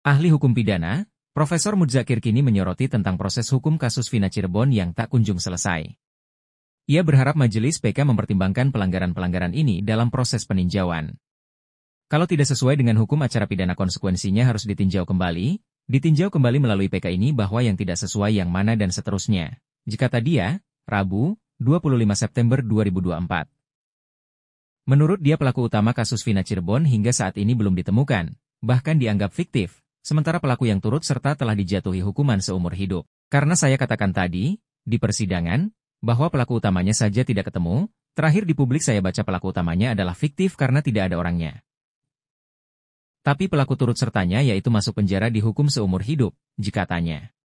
Ahli hukum pidana, Profesor Mudzakir kini menyoroti tentang proses hukum kasus Vina Cirebon yang tak kunjung selesai. Ia berharap Majelis PK mempertimbangkan pelanggaran-pelanggaran ini dalam proses peninjauan. Kalau tidak sesuai dengan hukum acara pidana, konsekuensinya harus ditinjau kembali melalui PK ini bahwa yang tidak sesuai yang mana dan seterusnya. Jika tadi ya, Rabu, 25 September 2024. Menurut dia, pelaku utama kasus Vina Cirebon hingga saat ini belum ditemukan, bahkan dianggap fiktif. Sementara pelaku yang turut serta telah dijatuhi hukuman seumur hidup. Karena saya katakan tadi, di persidangan, bahwa pelaku utamanya saja tidak ketemu, terakhir di publik saya baca pelaku utamanya adalah fiktif karena tidak ada orangnya. Tapi pelaku turut sertanya yaitu masuk penjara dihukum seumur hidup, jika tanya.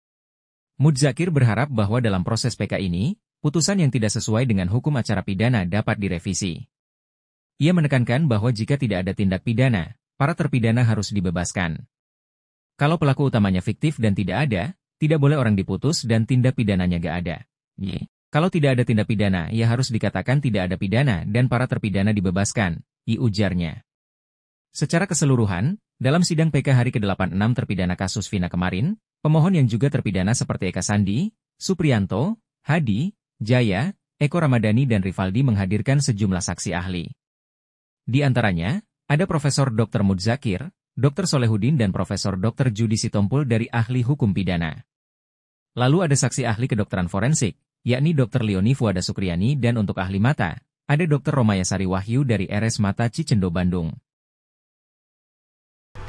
Mudzakir berharap bahwa dalam proses PK ini, putusan yang tidak sesuai dengan hukum acara pidana dapat direvisi. Ia menekankan bahwa jika tidak ada tindak pidana, para terpidana harus dibebaskan. Kalau pelaku utamanya fiktif dan tidak ada, tidak boleh orang diputus dan tindak pidananya gak ada. Kalau tidak ada tindak pidana, ya harus dikatakan tidak ada pidana dan para terpidana dibebaskan, ujarnya. Secara keseluruhan, dalam sidang PK hari ke-86 terpidana kasus Vina kemarin, pemohon yang juga terpidana seperti Eka Sandi, Supriyanto, Hadi, Jaya, Eko Ramadani dan Rivaldy menghadirkan sejumlah saksi ahli. Di antaranya, ada Profesor Dr. Mudzakir, Dr. Solehudin dan Profesor Dr. Judi Sitompul dari ahli hukum pidana. Lalu ada saksi ahli kedokteran forensik, yakni Dr. Lioni Fuada Sukriani, dan untuk ahli mata, ada Dr. Romayasari Wahyu dari RS Mata Cicendo Bandung.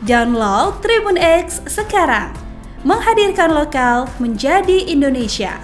Download Tribun X sekarang, menghadirkan lokal menjadi Indonesia.